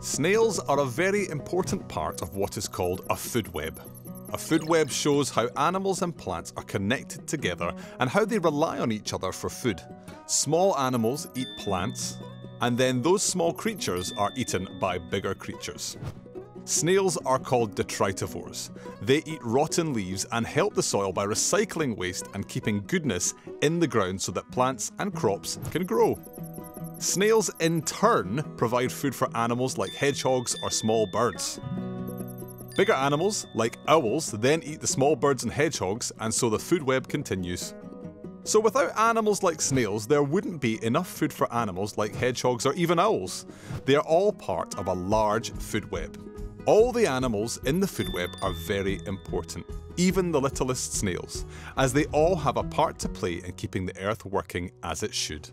Snails are a very important part of what is called a food web. A food web shows how animals and plants are connected together and how they rely on each other for food. Small animals eat plants, and then those small creatures are eaten by bigger creatures. Snails are called detritivores. They eat rotten leaves and help the soil by recycling waste and keeping goodness in the ground so that plants and crops can grow. Snails, in turn, provide food for animals like hedgehogs or small birds. Bigger animals, like owls, then eat the small birds and hedgehogs, and so the food web continues. So without animals like snails, there wouldn't be enough food for animals like hedgehogs or even owls. They are all part of a large food web. All the animals in the food web are very important, even the littlest snails, as they all have a part to play in keeping the earth working as it should.